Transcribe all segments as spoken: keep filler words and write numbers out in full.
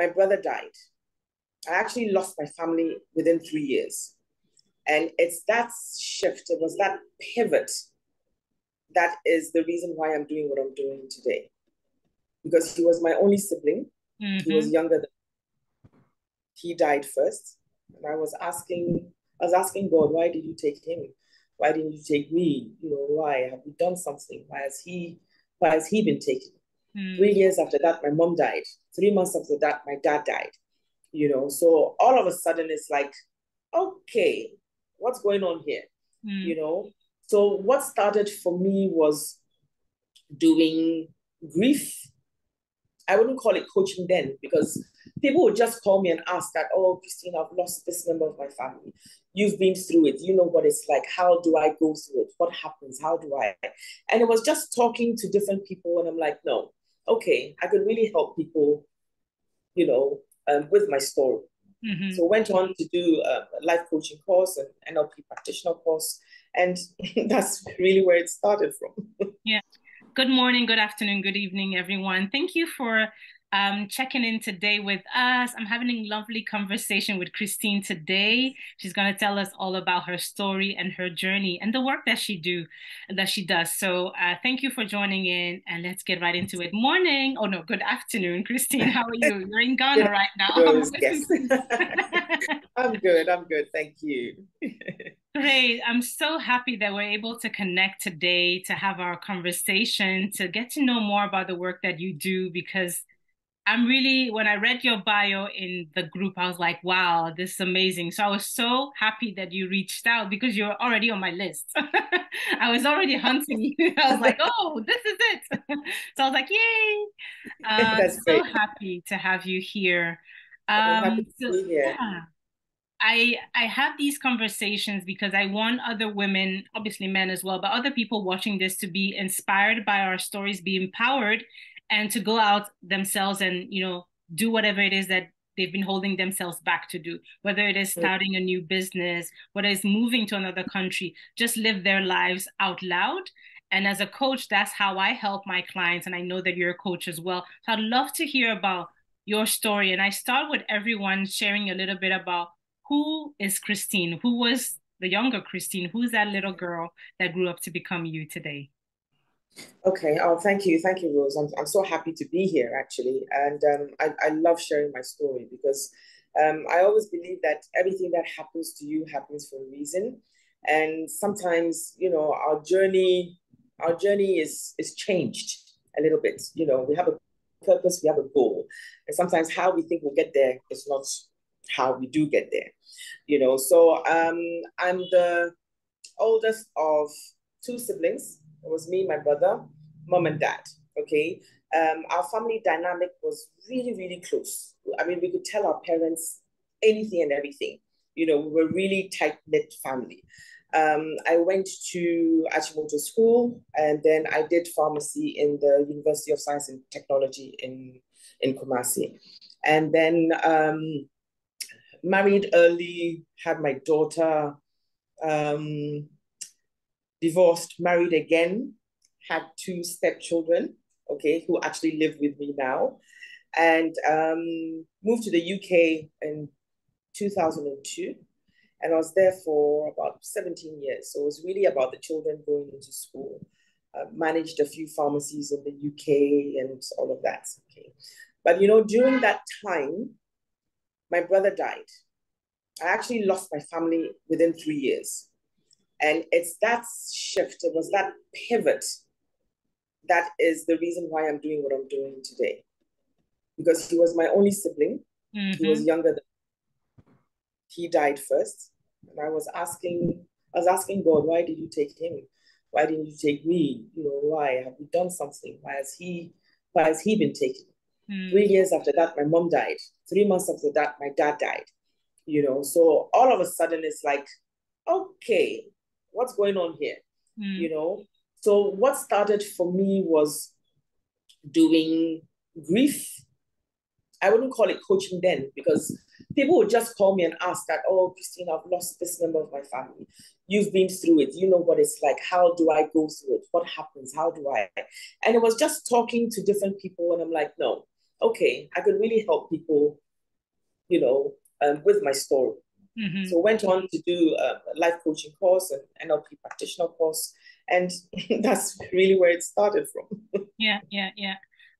my brother died. I actually lost my family within three years. And it's that shift, it was that pivot that is the reason why I'm doing what I'm doing today. Because he was my only sibling. Mm-hmm. He was younger than me. He died first. And I was asking, I was asking God, why did you take him? Why didn't you take me? You know, why? Have we done something? Why has he, why has he been taken? Mm. Three years after that, my mom died. Three months after that, my dad died. You know, so all of a sudden it's like, okay, what's going on here? Mm. You know, so what started for me was doing grief. I wouldn't call it coaching then, because people would just call me and ask that, oh, Christine, I've lost this member of my family. You've been through it. You know what it's like. How do I go through it? What happens? How do I? And it was just talking to different people. And I'm like, no, okay, I could really help people, you know, um, with my story. Mm-hmm. So I went on to do a life coaching course and N L P practitioner course. And that's really where it started from. Yeah. Good morning, good afternoon, good evening, everyone. Thank you for um, checking in today with us. I'm having a lovely conversation with Christine today. She's going to tell us all about her story and her journey and the work that she do, that she does. So uh, thank you for joining in, and let's get right into it. Morning. Oh, no, good afternoon, Christine. How are you? You're in Ghana yeah, right now. Good, yes. I'm good. I'm good. Thank you. Great. I'm so happy that we're able to connect today, to have our conversation, to get to know more about the work that you do, because I'm really, when I read your bio in the group, I was like, wow, this is amazing. So I was so happy that you reached out, because you're already on my list. I was already hunting you. I was like, oh, this is it. So I was like, yay. Uh, That's so great. Happy to have you here. Um, happy to be here. So, yeah. I, I have these conversations because I want other women, obviously men as well, but other people watching this to be inspired by our stories, be empowered, and to go out themselves and, you know, do whatever it is that they've been holding themselves back to do, whether it is starting a new business, whether it's moving to another country, just live their lives out loud. And as a coach, that's how I help my clients. And I know that you're a coach as well. So I'd love to hear about your story. And I start with everyone sharing a little bit about, who is Christine? Who was the younger Christine? Who's that little girl that grew up to become you today? Okay. Oh, thank you. Thank you, Rose. I'm, I'm so happy to be here, actually. And um, I, I love sharing my story, because um, I always believe that everything that happens to you happens for a reason. And sometimes, you know, our journey, our journey is, is changed a little bit. You know, we have a purpose, we have a goal. And sometimes how we think we'll get there is not how we do get there, you know. So um, I'm the oldest of two siblings. It was me, my brother, mom and dad, okay? Um, our family dynamic was really, really close. I mean, we could tell our parents anything and everything. You know, we were really tight-knit family. Um, I went to Achimota School, and then I did pharmacy in the University of Science and Technology in, in Kumasi. And then, um, married early, had my daughter, um, divorced, married again, had two stepchildren, okay, who actually live with me now, and um, moved to the U K in two thousand two. And I was there for about seventeen years. So it was really about the children going into school. Uh, managed a few pharmacies in the U K and all of that. Okay. But, you know, during that time, my brother died. I actually lost my family within three years. And it's that shift, it was that pivot that is the reason why I'm doing what I'm doing today. Because he was my only sibling. Mm-hmm. He was younger than me. He died first. And I was asking, I was asking God, why did you take him? Why didn't you take me? You know, why? Have we done something? Why has he, why has he been taken? Three years after that, my mom died. Three months after that, my dad died. You know, so all of a sudden it's like, okay, what's going on here? Mm. You know, so what started for me was doing grief. I wouldn't call it coaching then, because people would just call me and ask that, oh, Christine, I've lost this member of my family. You've been through it. You know what it's like. How do I go through it? What happens? How do I? And it was just talking to different people. And I'm like, no. okay, I could really help people, you know, um, with my story. Mm-hmm. So went on to do a life coaching course and N L P practitioner course. And that's really where it started from. Yeah, yeah, yeah.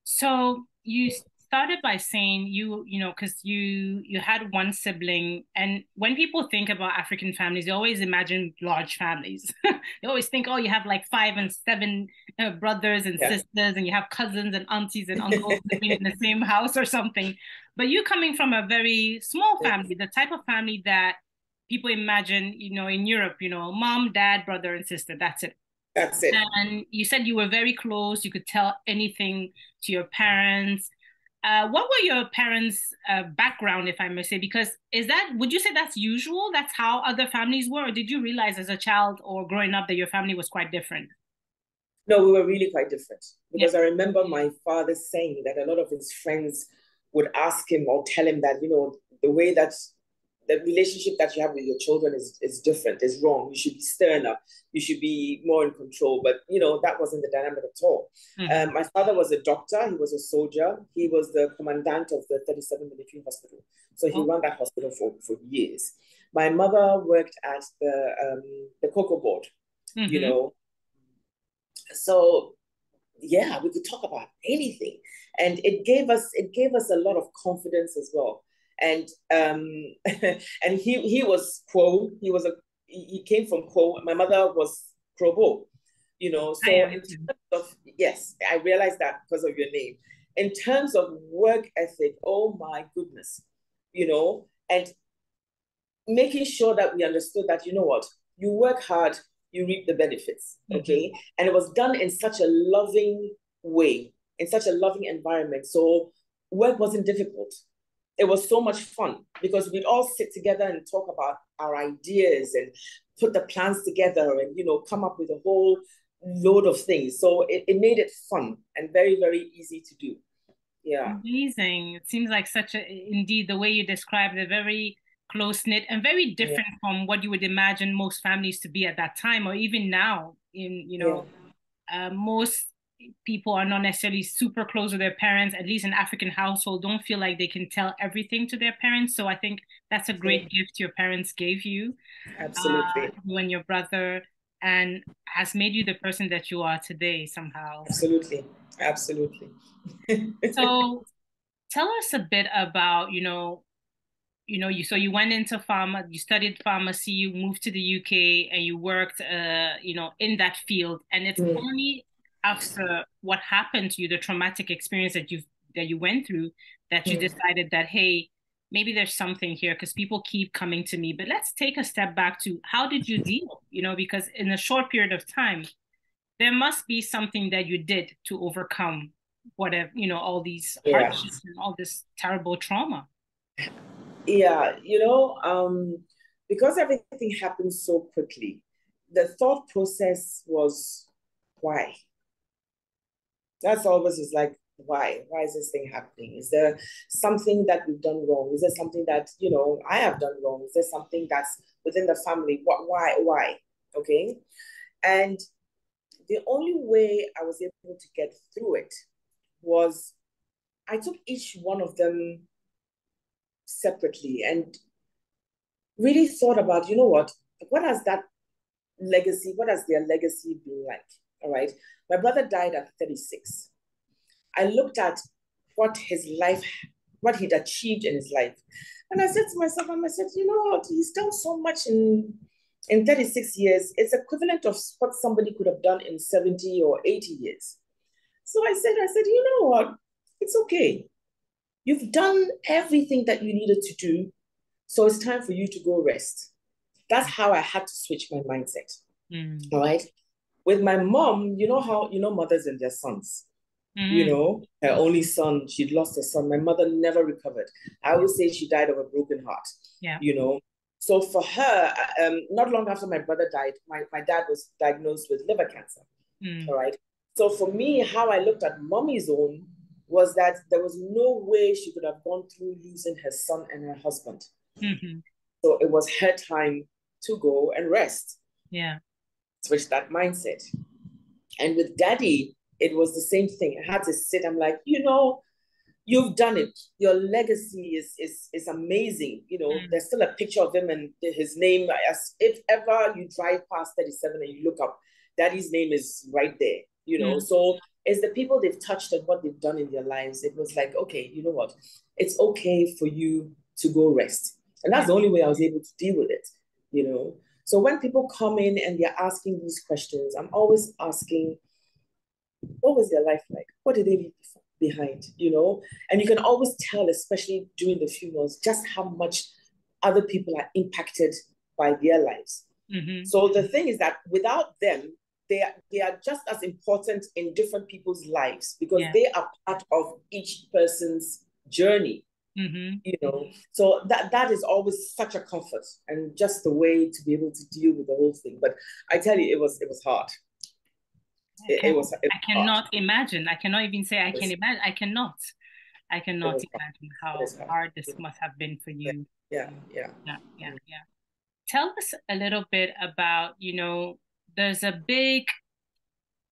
So you started by saying you, you know, because you you had one sibling. And when people think about African families, they always imagine large families. They always think, oh, you have like five and seven uh, brothers and yeah. sisters, and you have cousins and aunties and uncles living in the same house or something. But you coming from a very small family, the type of family that people imagine, you know, in Europe, you know, mom, dad, brother, and sister, that's it. That's it. And you said you were very close. You could tell anything to your parents. Uh, what were your parents' uh, background, if I may say? Because is that, would you say that's usual? That's how other families were? Or did you realize as a child or growing up that your family was quite different? No, we were really quite different. Because yeah. I remember my father saying that a lot of his friends would ask him or tell him that, you know, the way that the relationship that you have with your children is, is different, is wrong. You should be sterner. You should be more in control. But, you know, that wasn't the dynamic at all. Mm. Um, my father was a doctor. He was a soldier. He was the commandant of the thirty-seventh Military Hospital. So he oh. ran that hospital for, for years. My mother worked at the, um, the cocoa board, mm-hmm. you know. So, yeah, we could talk about anything. And it gave us, it gave us a lot of confidence as well. And um, and he he was Kwo. He was a he came from Kwo. My mother was Krobo, you know. So in terms of, yes, I realized that because of your name. In terms of work ethic, oh my goodness, you know, and making sure that we understood that, you know what, you work hard, you reap the benefits, okay? Mm-hmm. And it was done in such a loving way, in such a loving environment. So work wasn't difficult. It was so much fun because we'd all sit together and talk about our ideas and put the plans together and, you know, come up with a whole load of things. So it, it made it fun and very, very easy to do. Yeah. Amazing. It seems like such a, indeed, the way you described it, very close-knit and very different yeah. from what you would imagine most families to be at that time or even now. In, you know, yeah. uh, most people are not necessarily super close with their parents, at least in African household, don't feel like they can tell everything to their parents. So I think that's a great yeah. gift your parents gave you. Absolutely. Uh, you and your brother, and has made you the person that you are today somehow. Absolutely. Absolutely. So tell us a bit about, you know, you know, you so you went into pharma, you studied pharmacy, you moved to the U K and you worked, uh, you know, in that field. And it's mm. only after what happened to you, the traumatic experience that you that you went through, that you yeah. decided that, hey, maybe there's something here because people keep coming to me. But let's take a step back to how did you deal? You know, because in a short period of time, there must be something that you did to overcome whatever, you know, all these yeah. hardships and all this terrible trauma. Yeah, you know, um, because everything happened so quickly, the thought process was, why? That's always is like, why? Why is this thing happening? Is there something that we've done wrong? Is there something that, you know, I have done wrong? Is there something that's within the family? What? Why? Why? Okay. And the only way I was able to get through it was I took each one of them separately and really thought about, you know what, what has that legacy, what has their legacy been like? All right. My brother died at thirty-six. I looked at what his life, what he'd achieved in his life. And I said to myself, and I said, you know what, he's done so much in, in thirty-six years. It's equivalent of what somebody could have done in seventy or eighty years. So I said, I said, you know what, it's okay. You've done everything that you needed to do. So it's time for you to go rest. That's how I had to switch my mindset. Mm. All right. With my mom, you know how, you know, mothers and their sons, mm-hmm. you know, her only son, she'd lost her son. My mother never recovered. I always say she died of a broken heart, yeah. you know. So for her, um, not long after my brother died, my, my dad was diagnosed with liver cancer, mm. all right? So for me, how I looked at mommy's own was that there was no way she could have gone through losing her son and her husband. Mm-hmm. So it was her time to go and rest. Yeah. Switch that mindset. And with daddy, it was the same thing. I had to sit. I'm like, you know, You've done it. Your legacy is is is amazing. You know, mm. there's still a picture of him and his name. As if ever you drive past thirty-seven and you look up, Daddy's name is right there. You know, mm. so it's the people they've touched and what they've done in their lives. It was like, okay, you know what? It's okay for you to go rest, and that's the only way I was able to deal with it. You know, so when people come in and they're asking these questions, I'm always asking, what was their life like? What did they leave before? Behind, you know, and you can always tell, especially during the funerals, just how much other people are impacted by their lives. Mm-hmm. So the thing is that without them, they are, they are just as important in different people's lives because yeah. they are part of each person's journey. Mm-hmm. You know, so that that is always such a comfort and just the way to be able to deal with the whole thing. But I tell you, it was it was hard. I, can, it was, it I cannot hard. imagine. I cannot even say I can imagine. I cannot. I cannot imagine how hard. hard this must have been for you. Yeah, yeah, yeah, yeah, yeah. Tell us a little bit about, you know, there's a big,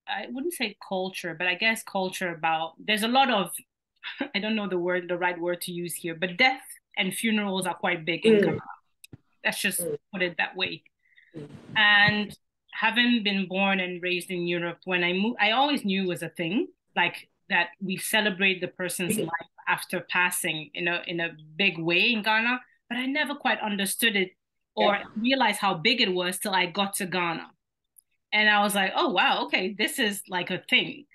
I wouldn't say culture, but I guess culture about, there's a lot of, I don't know the word, the right word to use here, but death and funerals are quite big in Ghana. Mm. Let's just mm. put it that way. Mm. And having been born and raised in Europe, when I moved, I always knew it was a thing, like that we celebrate the person's life after passing in a, in a big way in Ghana, but I never quite understood it or yeah. realized how big it was till I got to Ghana. And I was like, oh, wow, okay, this is like a thing.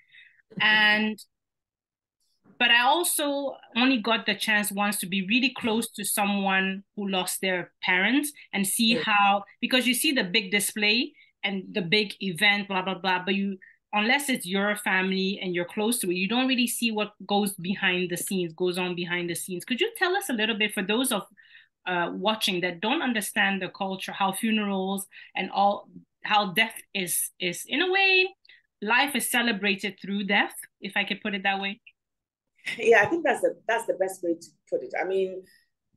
And, but I also only got the chance once to be really close to someone who lost their parents and see yeah. how, because you see the big display and the big event, blah, blah, blah. But you, unless it's your family and you're close to it, you don't really see what goes behind the scenes, goes on behind the scenes. Could you tell us a little bit for those of uh, watching that don't understand the culture, how funerals and all, how death is, is in a way, life is celebrated through death, if I could put it that way? Yeah, I think that's the, that's the best way to put it. I mean,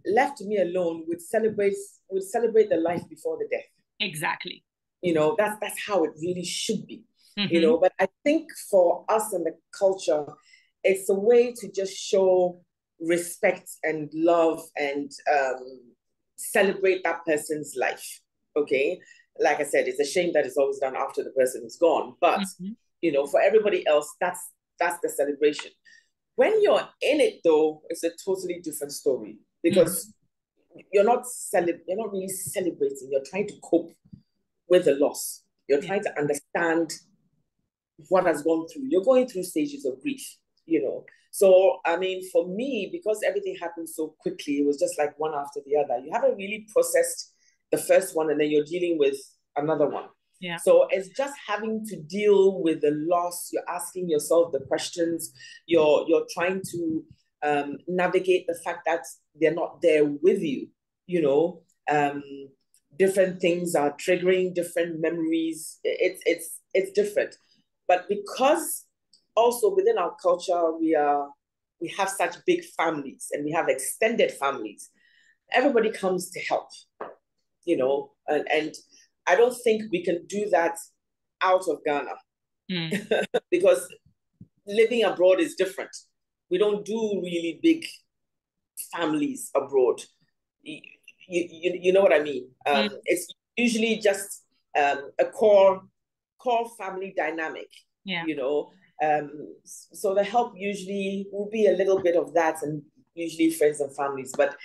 left to me alone would celebrate, would celebrate the life before the death. Exactly. You know, that's, that's how it really should be, mm-hmm. you know, but I think for us in the culture, it's a way to just show respect and love and um, celebrate that person's life. Okay. Like I said, it's a shame that it's always done after the person is gone, but mm-hmm. you know, for everybody else, that's, that's the celebration. When you're in it though, it's a totally different story because mm-hmm. you're not, cele- you're not really celebrating. You're trying to cope with the loss. You're trying to understand what has gone through. You're going through stages of grief, you know. So, I mean, for me, because everything happened so quickly, it was just like one after the other. You haven't really processed the first one and then you're dealing with another one. Yeah. So it's just having to deal with the loss. You're asking yourself the questions. You're, you're trying to um, navigate the fact that they're not there with you, you know. Um, Different things are triggering different memories. It's it's it's different, but because also within our culture we are we have such big families and we have extended families. Everybody comes to help, you know, and and I don't think we can do that out of Ghana mm. because living abroad is different. We don't do really big families abroad. You, you, you know what I mean? Um, mm. It's usually just um, a core core family dynamic, yeah. you know? Um, so the help usually will be a little bit of that and usually friends and families. But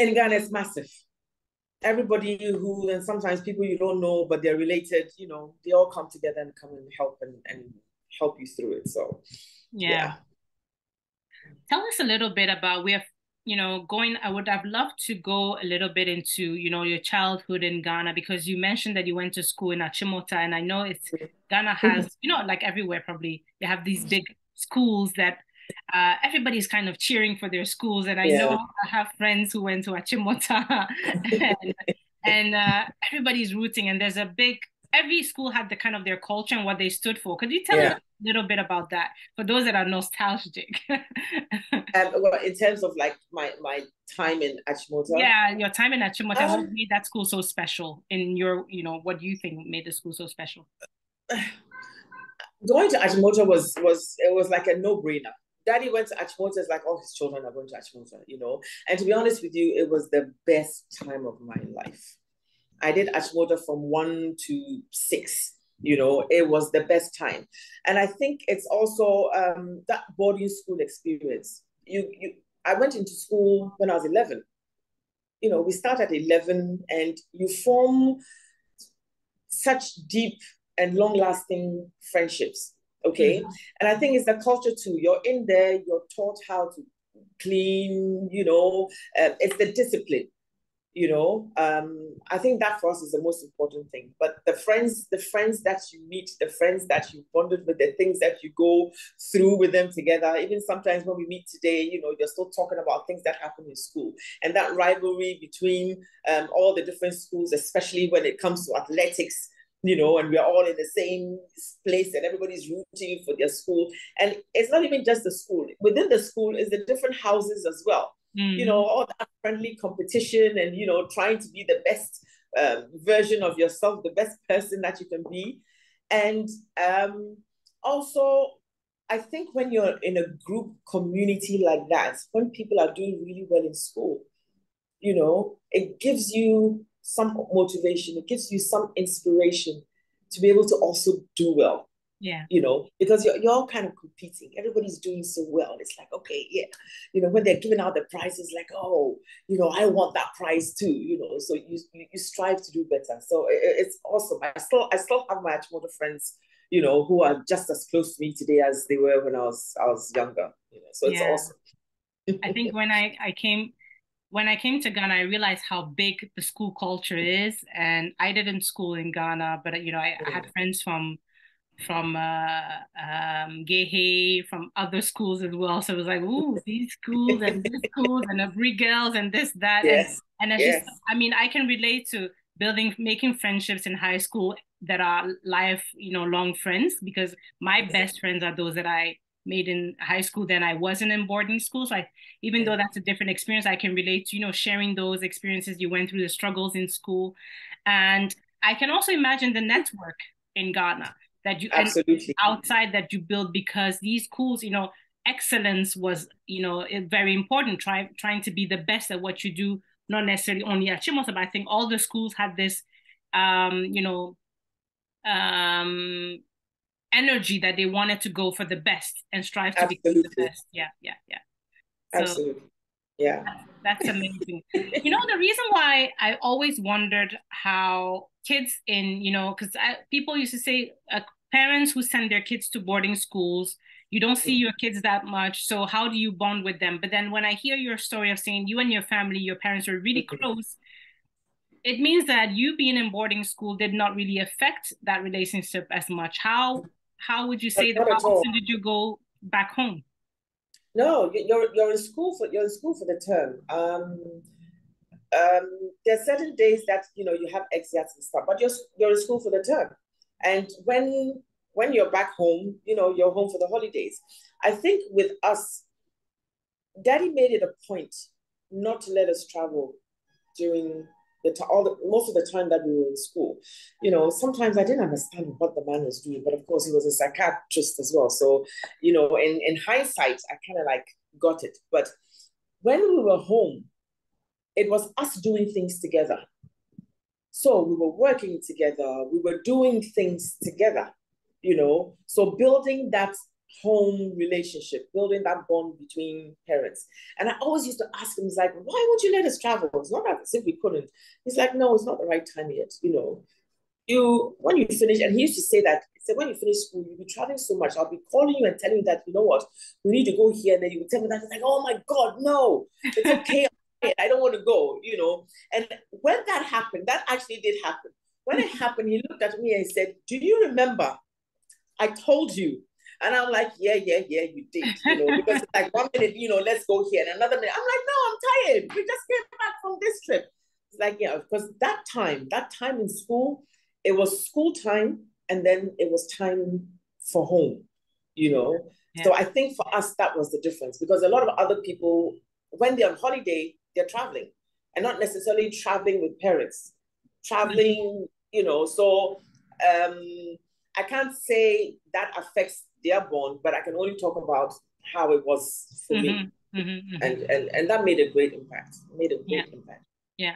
in Ghana, it's massive. Everybody who, and sometimes people you don't know, but they're related, you know, they all come together and come and help and, and help you through it. So, yeah. yeah. Tell us a little bit about, we have you know, going, I would have loved to go a little bit into, you know, your childhood in Ghana, because you mentioned that you went to school in Achimota, and I know it's, Ghana has, you know, like everywhere probably, you have these big schools that uh, everybody's kind of cheering for their schools. And I yeah. know I have friends who went to Achimota and, and uh, everybody's rooting, and there's a big, every school had the kind of their culture and what they stood for. Could you tell yeah. us a little bit about that for those that are nostalgic? um, well, in terms of like my, my time in Achimota. Yeah, your time in Achimota. Um, what made that school so special in your, you know, what do you think made the school so special? Going to Achimota was, was it was like a no-brainer Daddy went to Achimota. It's like all his children are going to Achimota, you know. And to be honest with you, it was the best time of my life. I did Achimota from one to six, you know. It was the best time. And I think it's also um, that boarding school experience. You, you, I went into school when I was eleven. You know, we start at eleven and you form such deep and long-lasting friendships. Okay. Mm-hmm. And I think it's the culture too. You're in there, you're taught how to clean, you know, uh, it's the discipline, you know. Um, I think that for us is the most important thing. But the friends, the friends that you meet, the friends that you bonded with, the things that you go through with them together, even sometimes when we meet today, you know, you're still talking about things that happened in school. And that rivalry between um, all the different schools, especially when it comes to athletics, you know, and we're all in the same place and everybody's rooting for their school. And it's not even just the school. Within the school is the different houses as well. Mm. You know, all that friendly competition and, you know, trying to be the best um, version of yourself, the best person that you can be. And um, also, I think when you're in a group community like that, when people are doing really well in school, you know, it gives you some motivation, it gives you some inspiration to be able to also do well. Yeah. You know, because you're, you're all kind of competing. Everybody's doing so well. It's like, okay, yeah. You know, when they're giving out the prizes, like, oh, you know, I want that prize too, you know, so you you, you strive to do better. So it, it's awesome. I still, I still have my Achimota friends, you know, who are just as close to me today as they were when I was, I was younger. You know, so it's yeah. awesome. I think when I, I came... When I came to Ghana, I realized how big the school culture is, and I didn't school in Ghana, but you know, I, I had friends from from uh, um, Gehe, from other schools as well. So it was like, ooh, these schools and these schools and Abri girls and this that, yes. and, and yes. just, I mean, I can relate to building, making friendships in high school that are life, you know, long friends, because my best friends are those that I made in high school than I wasn't in boarding school. So I, even yeah. though that's a different experience, I can relate to, you know, sharing those experiences you went through, the struggles in school. And I can also imagine the network in Ghana that you, absolutely, outside that you build, because these schools, you know, excellence was, you know, very important, try, trying to be the best at what you do, not necessarily only at Achimota, but I think all the schools had this, um, you know, um, energy that they wanted to go for the best and strive to absolutely. Be the best. Yeah, yeah, yeah. So absolutely. Yeah. That's, that's amazing. You know, the reason why I always wondered how kids in, you know, because people used to say uh, parents who send their kids to boarding schools, you don't see your kids that much. So how do you bond with them? But then when I hear your story of saying you and your family, your parents were really close, it means that you being in boarding school did not really affect that relationship as much. How? How would you say that? How often did you go back home? No, you're you're in school for you're in school for the term. Um, um, there are certain days that you know you have exams and stuff, but you're you're in school for the term. And when when you're back home, you know you're home for the holidays. I think with us, Daddy made it a point not to let us travel during the t- all the, most of the time that we were in school. You know, sometimes I didn't understand what the man was doing, but of course he was a psychiatrist as well. So, you know, in, in hindsight, I kind of like got it. But when we were home, it was us doing things together. So we were working together, we were doing things together, you know, so building that home relationship, building that bond between parents. And I always used to ask him, he's like, why would you let us travel? It's not as if we couldn't. He's like, no, it's not the right time yet. You know, you, when you finish, and he used to say that, he said, when you finish school, you'll be traveling so much. I'll be calling you and telling you that, you know what, we need to go here. And then you would tell me that. It's like, oh my God, no, it's okay. I don't want to go, you know. And when that happened, that actually did happen. When it happened, he looked at me and said, do you remember? I told you. And I'm like, yeah, yeah, yeah, you did, you know, because it's like one minute, you know, let's go here. And another minute, I'm like, no, I'm tired. We just came back from this trip. It's like, yeah, because that time, that time in school, it was school time. And then it was time for home, you know. Yeah. So I think for us, that was the difference, because a lot of other people, when they're on holiday, they're traveling and not necessarily traveling with parents, traveling, you know, so um, I can't say that affects their bond, but I can only talk about how it was for mm-hmm. me. Mm-hmm. And, and and that made a great impact. It made a great yeah. impact. Yeah.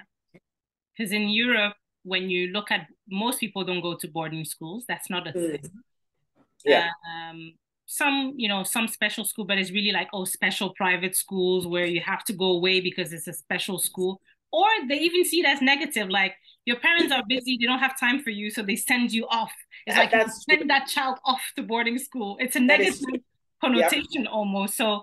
Because in Europe, when you look at, most people don't go to boarding schools. That's not a mm. thing. Yeah. Um, some, you know, some special school, but it's really like, oh, special private schools where you have to go away because it's a special school. Or they even see it as negative, like your parents are busy, they don't have time for you, so they send you off. It's that, like you send true. that child off to boarding school. It's a negative connotation yeah. almost. So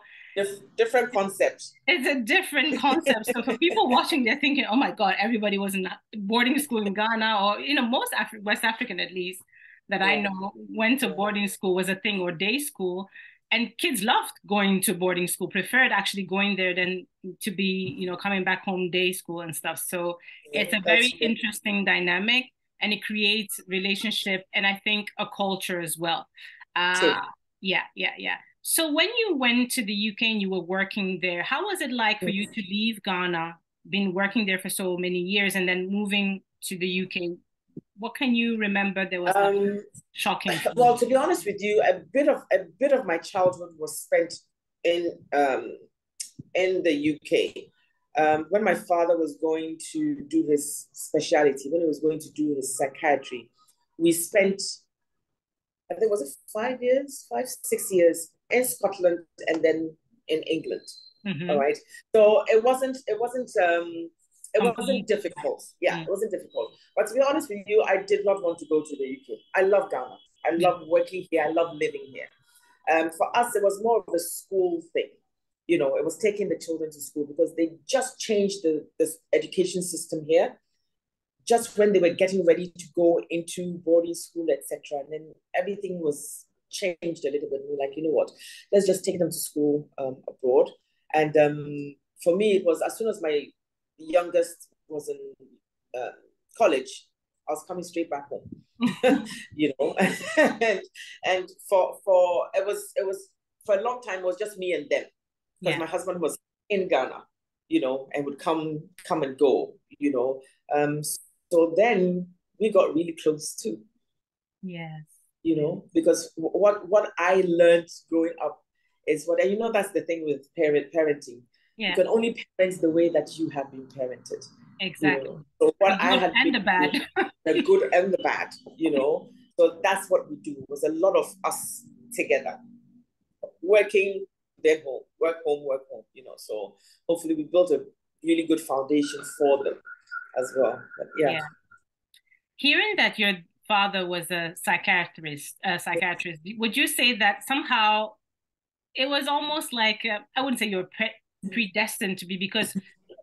different concepts. It's a different concept. So for people watching, they're thinking, oh my God, everybody was in boarding school in Ghana, or, you know, most Af- West African, at least, that yeah. I know went to boarding school was a thing, or day school. And kids loved going to boarding school, preferred actually going there than to be, you know, coming back home day school and stuff. So yeah, it's a very good. interesting dynamic, and it creates relationship and I think a culture as well. Uh, so, yeah, yeah, yeah. So when you went to the U K and you were working there, how was it like for you to leave Ghana, been working there for so many years, and then moving to the U K? What can you remember that was um, shocking? Well, to be honest with you, a bit of a bit of my childhood was spent in um, in the U K. Um, when my father was going to do his speciality, when he was going to do his psychiatry, we spent, I think, was it five years, five, six years in Scotland and then in England. Mm-hmm. All right. So it wasn't, it wasn't, um, It wasn't difficult. Yeah, it wasn't difficult. But to be honest with you, I did not want to go to the U K. I love Ghana. I love working here. I love living here. Um, for us, it was more of a school thing. You know, it was taking the children to school because they just changed the, the education system here just when they were getting ready to go into boarding school, et cetera. And then everything was changed a little bit. We were like, you know what? Let's just take them to school um, abroad. And um, for me, it was as soon as my the youngest was in uh, college, I was coming straight back home, you know, and, and for, for, it was, it was for a long time, it was just me and them, because yeah. my husband was in Ghana, you know, and would come, come and go, you know, um, so then we got really close too, yes, you know, because what, what I learned growing up is what, and you know, that's the thing with parent parenting. Yeah. You can only parent the way that you have been parented. Exactly. You know? So what the I had and been, the bad, the good and the bad. You know, so that's what we do. It was a lot of us together, working their home, work home, work home. You know, so hopefully we built a really good foundation for them as well. But yeah. yeah. Hearing that your father was a psychiatrist, a psychiatrist, would you say that somehow it was almost like uh, I wouldn't say you're pre- predestined to be, because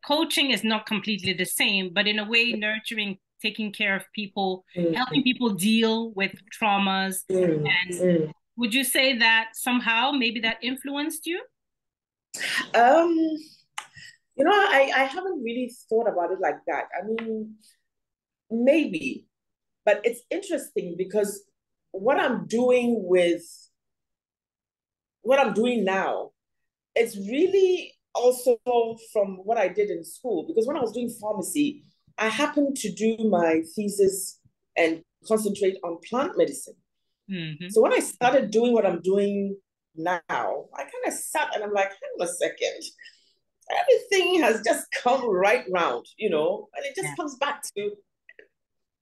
coaching is not completely the same, but in a way, nurturing, taking care of people, mm. helping people deal with traumas. Mm. And mm. would you say that somehow maybe that influenced you? Um, you know, I, I haven't really thought about it like that. I mean, maybe, but it's interesting because what I'm doing with what I'm doing now, it's really also from what I did in school, because when I was doing pharmacy, I happened to do my thesis and concentrate on plant medicine. Mm-hmm. So when I started doing what I'm doing now, I kind of sat and I'm like, hang on a second, everything has just come right round, you know, and it just yeah. comes back to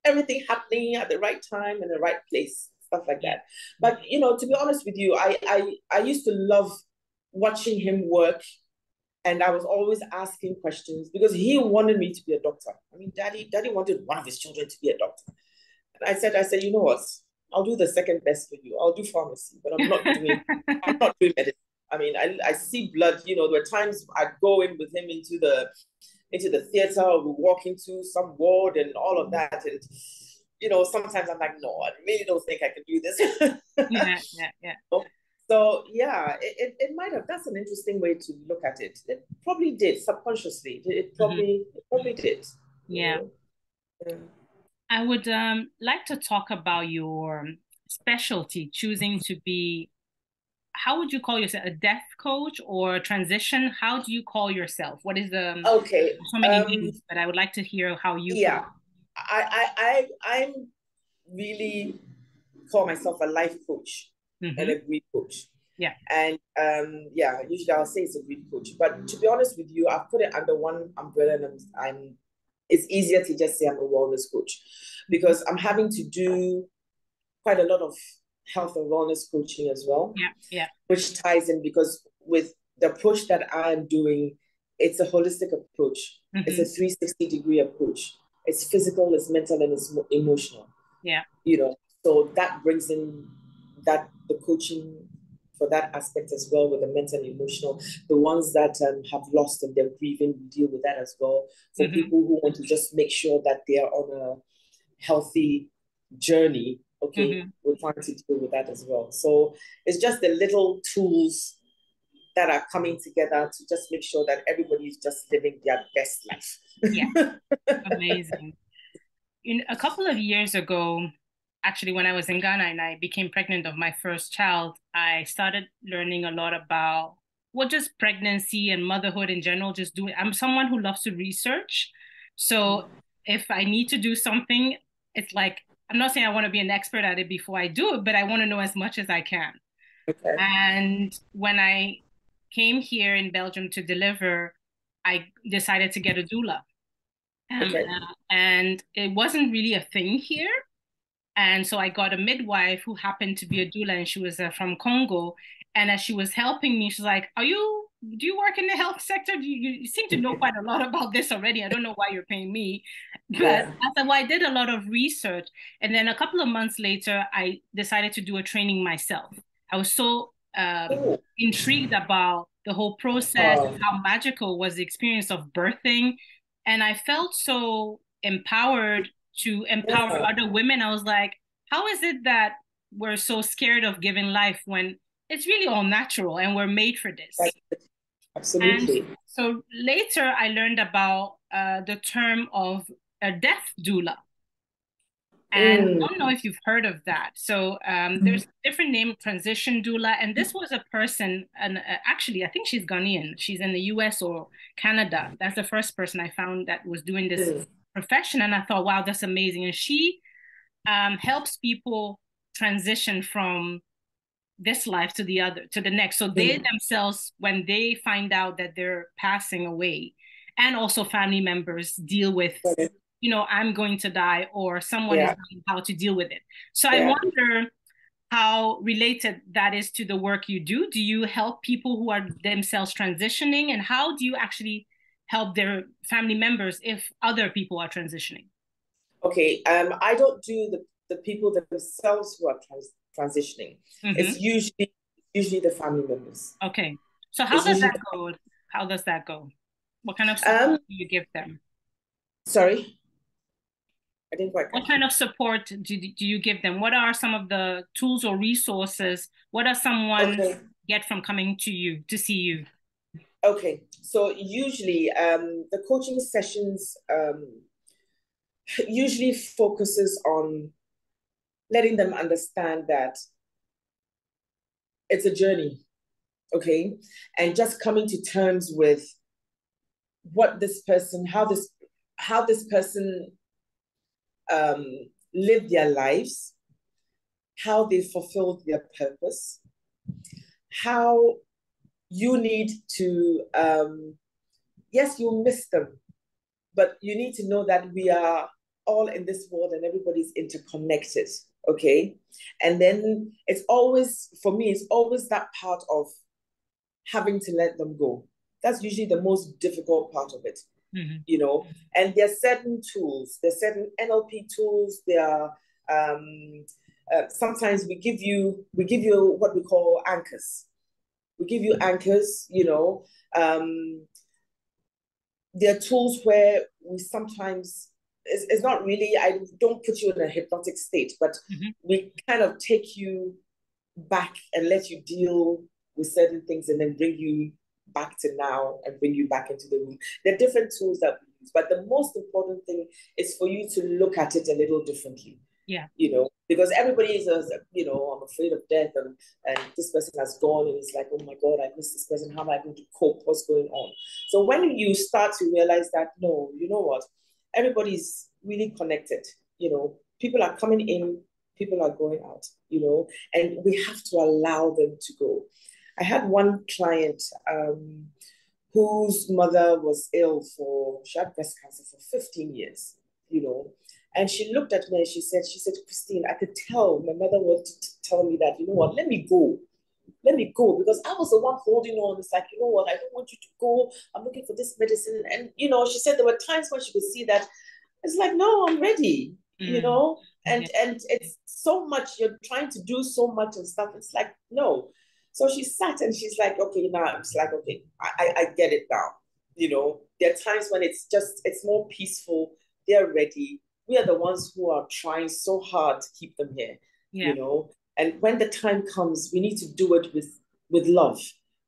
everything happening at the right time and the right place, stuff like that. But, you know, to be honest with you, I I, I used to love watching him work, and I was always asking questions because he wanted me to be a doctor. I mean, daddy, daddy wanted one of his children to be a doctor. And I said, I said, you know what? I'll do the second best for you. I'll do pharmacy, but I'm not doing, I'm not doing medicine. I mean, I, I see blood, you know, there were times I'd go in with him into the, into the theater, or we walk into some ward and all of that. And, you know, sometimes I'm like, no, I really don't think I can do this. yeah, yeah, yeah. So, So yeah, it, it, it might have, that's an interesting way to look at it. It probably did, subconsciously. It probably mm-hmm. it probably did. Yeah. yeah. I would um, like to talk about your specialty, choosing to be, how would you call yourself, a death coach or transition? How do you call yourself? What is the, okay. so many um, names, but I would like to hear how you. Yeah, I, I, I I'm really call myself a life coach. Mm-hmm. And a grief coach. Yeah. And um, yeah, usually I'll say it's a grief coach, but to be honest with you, I've put it under one umbrella, and I'm, I'm it's easier to just say I'm a wellness coach, because I'm having to do quite a lot of health and wellness coaching as well. Yeah, yeah. Which ties in, because with the approach that I am doing, it's a holistic approach. Mm-hmm. It's a three sixty degree approach. It's physical, it's mental, and it's emotional. Yeah. You know, so that brings in that the coaching for that aspect as well, with the mental and emotional, the ones that um, have lost and they're grieving, we deal with that as well. For mm-hmm. people who want to just make sure that they are on a healthy journey, okay, mm-hmm. we're trying to deal with that as well. So it's just the little tools that are coming together to just make sure that everybody is just living their best life. Yeah, amazing. In a couple of years ago, actually, when I was in Ghana and I became pregnant of my first child, I started learning a lot about what just pregnancy and motherhood in general, just doing. I'm someone who loves to research. So if I need to do something, it's like, I'm not saying I want to be an expert at it before I do it, but I want to know as much as I can. Okay. And when I came here in Belgium to deliver, I decided to get a doula. Okay. Um, uh, and it wasn't really a thing here. And so I got a midwife who happened to be a doula, and she was uh, from Congo. And as she was helping me, she's like, "Are you, do you work in the health sector? Do you, you seem to know quite a lot about this already. I don't know why you're paying me." But yeah. I said, well, I did a lot of research. And then a couple of months later, I decided to do a training myself. I was so um, intrigued about the whole process, oh. how magical was the experience of birthing. And I felt so empowered to empower yeah. other women. I was like, how is it that we're so scared of giving life when it's really all natural and we're made for this? Absolutely. And so later I learned about uh, the term of a death doula. And mm. I don't know if you've heard of that. So um, there's a different name, transition doula. And this was a person, and uh, actually, I think she's Ghanaian. She's in the U S or Canada. That's the first person I found that was doing this mm. profession. And I thought, wow, that's amazing. And she um, helps people transition from this life to the other, to the next. So they mm. themselves, when they find out that they're passing away, and also family members deal with okay. you know, I'm going to die, or someone yeah. is knowing how to deal with it. So yeah. I wonder how related that is to the work you do. Do you help people who are themselves transitioning, and how do you actually help their family members if other people are transitioning? Okay, um, I don't do the, the people themselves who are trans transitioning. Mm-hmm. It's usually usually the family members. Okay, so how it's does that go? How does that go? What kind of support um, do you give them? Sorry? I didn't quite. What kind of support do, do you give them? What are some of the tools or resources? What does someone okay. get from coming to you, to see you? Okay, so usually um, the coaching sessions um, usually focuses on letting them understand that it's a journey, okay? And just coming to terms with what this person, how this, how this person um, lived their lives, how they fulfilled their purpose, how you need to, um, yes, you'll miss them, but you need to know that we are all in this world and everybody's interconnected, okay? And then it's always, for me, it's always that part of having to let them go. That's usually the most difficult part of it. Mm-hmm. You know, and there are certain tools, there's certain N L P tools, there are um, uh, sometimes we give you, we give you what we call anchors. We give you anchors, you know, um, there are tools where we sometimes, it's, it's not really, I don't put you in a hypnotic state, but mm-hmm. we kind of take you back and let you deal with certain things and then bring you back to now and bring you back into the room. There are different tools that we use, but the most important thing is for you to look at it a little differently. Yeah. You know, because everybody is, you know, I'm afraid of death, and, and this person has gone, and it's like, oh my God, I miss this person. How am I going to cope? What's going on? So when you start to realize that, no, you know what? Everybody's really connected. You know, people are coming in, people are going out, you know, and we have to allow them to go. I had one client um, whose mother was ill for, she had breast cancer for fifteen years, you know. And she looked at me and she said, she said, Christine, I could tell my mother wanted to tell me that, you know what, let me go. Let me go. Because I was the one holding on. It's like, you know what, I don't want you to go. I'm looking for this medicine. And, you know, she said there were times when she could see that. It's like, no, I'm ready, mm. you know. And, yeah. and it's so much, you're trying to do so much and stuff. It's like, no. So she sat and she's like, okay, now it's like, okay, I, I get it now. You know, there are times when it's just, it's more peaceful. They're ready. We are the ones who are trying so hard to keep them here, yeah. you know. And when the time comes, we need to do it with, with love.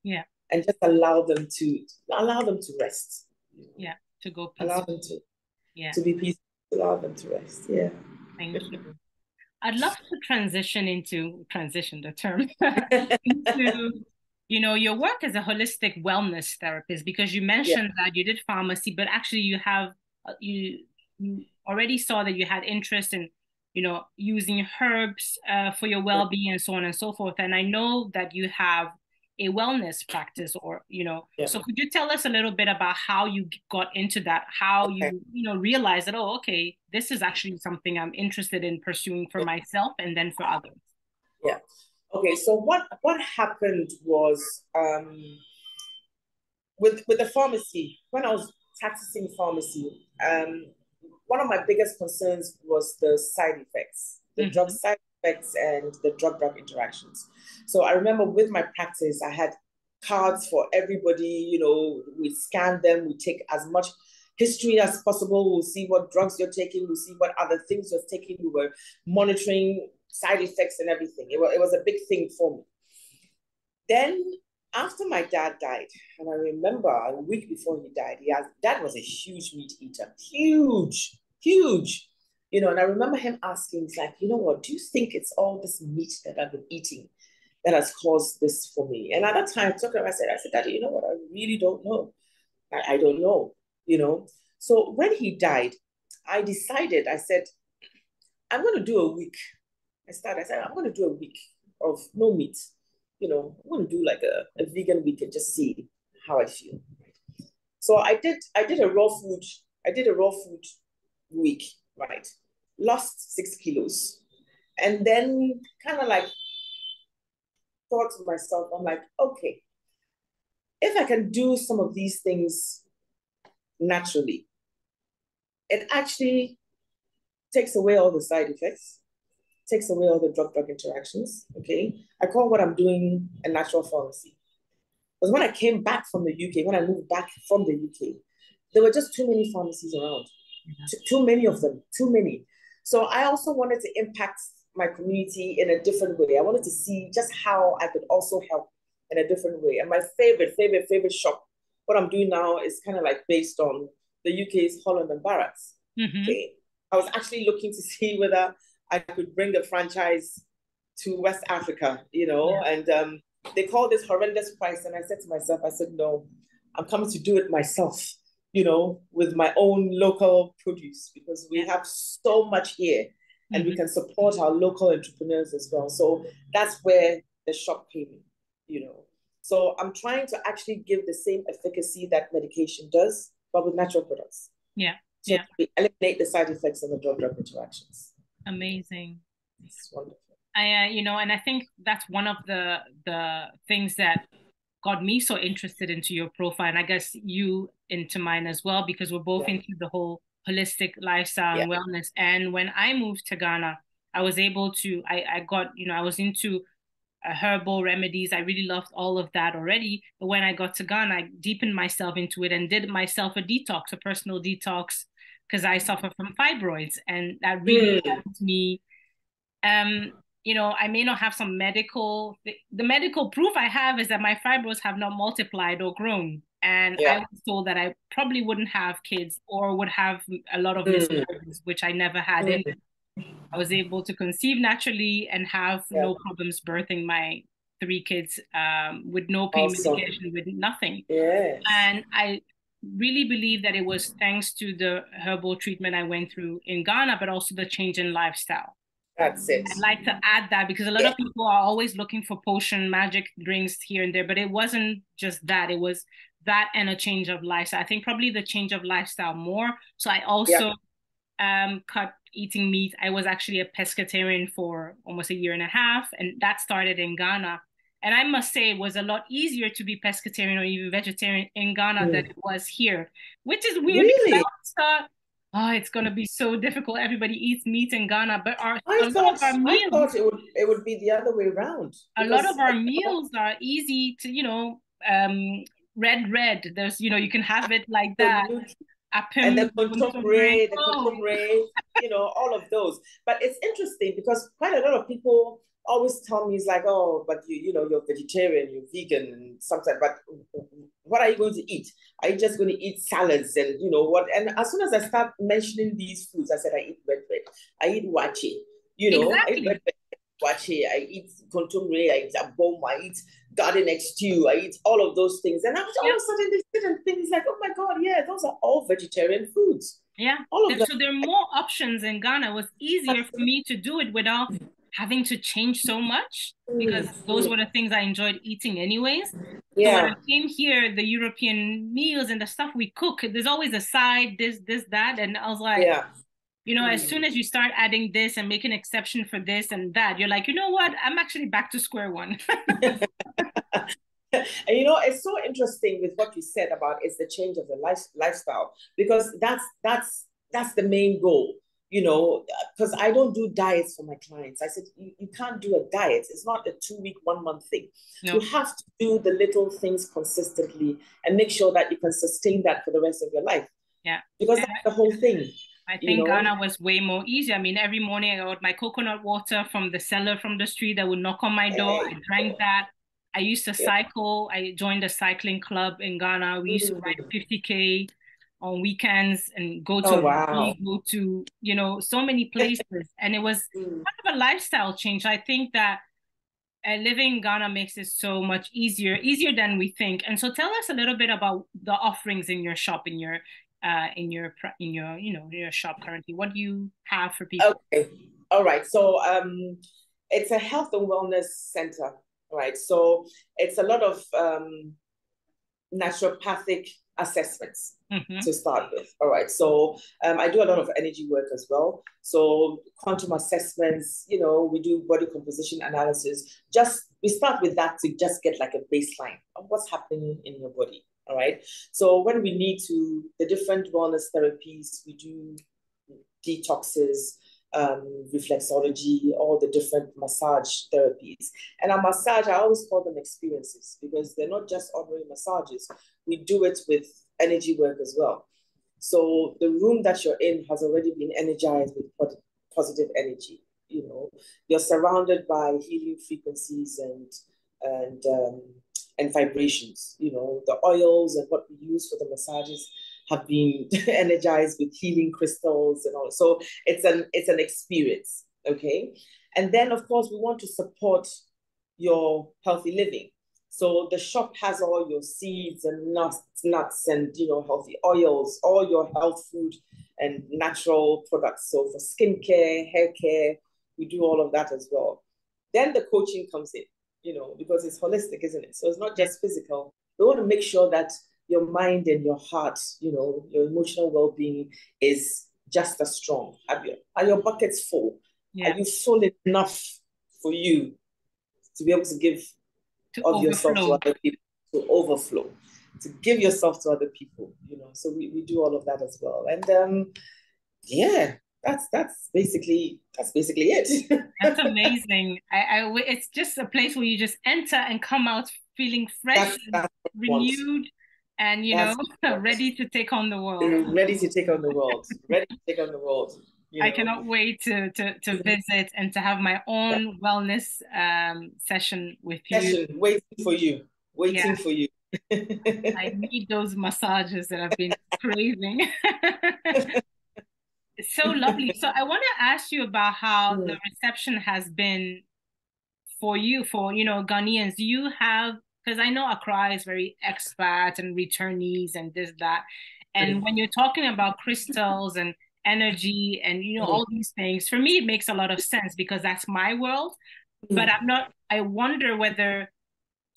Yeah. And just allow them to, allow them to rest. You know? Yeah, to go peaceful. Allow them to, yeah. to be peaceful, allow them to rest, yeah. Thank you. I'd love to transition into, transition the term, into, you know, your work as a holistic wellness therapist, because you mentioned yeah. that you did pharmacy, but actually you have, you, you already saw that you had interest in, you know, using herbs uh, for your well-being and so on and so forth. And I know that you have a wellness practice or, you know, yeah. so could you tell us a little bit about how you got into that, how okay. you, you know, realized that, oh, okay, this is actually something I'm interested in pursuing for yeah. myself and then for others. Yeah. Okay. So what, what happened was um, with, with the pharmacy, when I was practicing pharmacy, um, one of my biggest concerns was the side effects, the mm-hmm. drug side effects and the drug-drug interactions. So I remember with my practice, I had cards for everybody, you know, we scan them, we take as much history as possible, we'll see what drugs you're taking, we'll see what other things you're taking, we were monitoring side effects and everything. It was, it was a big thing for me. Then after my dad died, and I remember a week before he died, he asked, dad was a huge meat eater, huge, huge. You know, and I remember him asking, he's like, you know what, do you think it's all this meat that I've been eating that has caused this for me? And at that time, I took him, I said, I said, Daddy, you know what, I really don't know. I, I don't know, you know. So when he died, I decided, I said, I'm going to do a week. I started, I said, I'm going to do a week of no meat. You know, I'm going to do like a, a vegan week and just see how I feel. So I did, I did a raw food, I did a raw food week, right? Lost six kilos. And then kind of like thought to myself, I'm like, okay, if I can do some of these things naturally, it actually takes away all the side effects, takes away all the drug-drug interactions, okay? I call what I'm doing a natural pharmacy. Because when I came back from the U K, when I moved back from the U K, there were just too many pharmacies around. Too, too many of them, too many. So I also wanted to impact my community in a different way. I wanted to see just how I could also help in a different way. And my favorite, favorite, favorite shop, what I'm doing now is kind of like based on the U K's Holland and Barrett. Mm-hmm. Okay? I was actually looking to see whether I could bring the franchise to West Africa, you know, yeah. and um, they call this horrendous price. And I said to myself, I said, no, I'm coming to do it myself, you know, with my own local produce, because we have so much here mm-hmm. and we can support our local entrepreneurs as well. So that's where the shop came in, you know. So I'm trying to actually give the same efficacy that medication does, but with natural products. Yeah. So yeah. we eliminate the side effects and the drug-drug interactions. Amazing. It's wonderful. I, uh, you know, and I think that's one of the the things that got me so interested into your profile, and I guess you into mine as well, because we're both yeah. into the whole holistic lifestyle yeah. and wellness. And when I moved to Ghana, I was able to, I, I got, you know, I was into uh, herbal remedies. I really loved all of that already. But when I got to Ghana, I deepened myself into it and did myself a detox, a personal detox, because I suffer from fibroids, and that really mm. helped me. Um, you know, I may not have some medical, the, the medical proof I have is that my fibroids have not multiplied or grown. And yeah. I was told that I probably wouldn't have kids or would have a lot of miscarriages, mm. which I never had. Mm. In. I was able to conceive naturally and have yeah. no problems birthing my three kids um, with no pain awesome. Medication, with nothing. Yes. And I really believe that it was thanks to the herbal treatment I went through in Ghana, but also the change in lifestyle. That's it. I'd like to add that because a lot yeah. of people are always looking for potion magic drinks here and there, but it wasn't just that. It was that and a change of lifestyle. I think probably the change of lifestyle more. So I also yeah. um, cut eating meat. I was actually a pescatarian for almost a year and a half, and that started in Ghana. And I must say it was a lot easier to be pescatarian or even vegetarian in Ghana mm. than it was here, which is weird. Really? I thought, oh, it's going to be so difficult. Everybody eats meat in Ghana, but our, I a thought, lot of our meals... I thought it would, it would be the other way around. A lot of our meals are easy to, you know, um, red, red. There's, you know, you can have it like that. And the contemporary, the contemporary, you know, all of those. But it's interesting because quite a lot of people always tell me, it's like, oh, but you, you know, you're vegetarian, you're vegan, and something. But what are you going to eat? Are you just going to eat salads and you know what? And as soon as I start mentioning these foods, I said I eat red bread, I eat wache, you know, exactly. I eat red bread, wache, I eat contemporary, I eat abom, I eat garden egg stew, I eat all of those things. And after yeah. all of a sudden they sit and think, it's like, oh my God, yeah, those are all vegetarian foods. Yeah. All of them. So there are more options in Ghana. It was easier for me to do it without having to change so much, because those were the things I enjoyed eating anyways. Yeah. So when I came here, the European meals and the stuff we cook, there's always a side, this, this, that. And I was like, yeah. you know, mm. as soon as you start adding this and make an exception for this and that, you're like, you know what? I'm actually back to square one. And you know, it's so interesting with what you said about it's the change of the life, lifestyle, because that's, that's, that's the main goal. You know, because I don't do diets for my clients. I said, you, you can't do a diet. It's not a two-week, one-month thing. No. You have to do the little things consistently and make sure that you can sustain that for the rest of your life. Yeah. Because and that's I, the whole thing. I think you know? Ghana was way more easy. I mean, every morning I got my coconut water from the seller from the street that would knock on my door. Hey. I drank that. I used to yeah. cycle. I joined a cycling club in Ghana. We used mm. to ride fifty K. On weekends and go to oh, wow. go to, you know, so many places. And it was mm. kind of a lifestyle change. I think that uh, living in Ghana makes it so much easier, easier than we think. And so tell us a little bit about the offerings in your shop, in your, uh, in your, in your, you know, your shop currently. What do you have for people? Okay. All right. So um, it's a health and wellness center, right? So it's a lot of um, naturopathic assessments mm-hmm. to start with. All right. So um, I do a lot of energy work as well. So quantum assessments, you know, we do body composition analysis. Just we start with that to just get like a baseline of what's happening in your body. All right. So when we need to, the different wellness therapies, we do detoxes, um, reflexology, all the different massage therapies. And our massage, I always call them experiences because they're not just ordinary massages. We do it with energy work as well. So the room that you're in has already been energized with positive energy. You know, you're surrounded by healing frequencies and, and, um, and vibrations. You know, the oils and what we use for the massages have been energized with healing crystals and all. So it's an, it's an experience, okay? And then, of course, we want to support your healthy living. So the shop has all your seeds and nuts, nuts and, you know, healthy oils, all your health food and natural products. So for skincare, hair care, we do all of that as well. Then the coaching comes in, you know, because it's holistic, isn't it? So it's not just physical. We want to make sure that your mind and your heart, you know, your emotional well-being is just as strong. Are your, are your buckets full? Yeah. Are you full enough for you to be able to give To of overflow. yourself to other people, to overflow, to give yourself to other people, you know. So we, we do all of that as well. And um, yeah, that's that's basically that's basically it. That's amazing. I, I it's just a place where you just enter and come out feeling fresh, that's, that's and renewed, and you that's know, ready to take on the world. Ready to take on the world. Ready to take on the world. You know. I cannot wait to, to, to visit and to have my own wellness um, session with you. Session, waiting for you, waiting yeah. for you. I need those massages that I've been craving. It's so lovely. So I want to ask you about how mm. the reception has been for you, for, you know, Ghanaians. Do you have, because I know Accra is very expat and returnees and this, that. And mm. when you're talking about crystals and energy and, you know, all these things. For me, it makes a lot of sense because that's my world. Mm. But I'm not, I wonder whether